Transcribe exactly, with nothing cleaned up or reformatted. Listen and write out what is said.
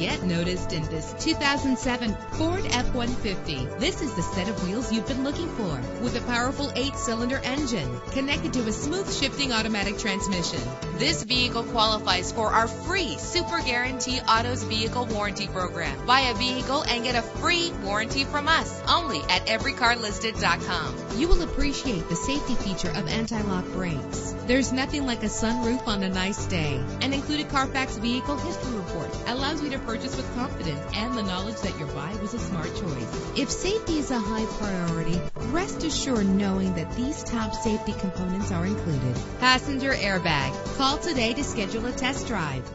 Get noticed in this two thousand seven Ford F one fifty. This is the set of wheels you've been looking for, with a powerful eight-cylinder engine connected to a smooth shifting automatic transmission. This vehicle qualifies for our free Super Guarantee Autos Vehicle Warranty Program. Buy a vehicle and get a free warranty from us, only at every car listed dot com. You will appreciate the safety feature of anti-lock brakes. There's nothing like a sunroof on a nice day. An included Carfax Vehicle History Report allows you to purchase with confidence and the knowledge that your buy was a smart choice. If safety is a high priority, rest assured knowing that these top safety components are included. Passenger airbag. Call today to schedule a test drive.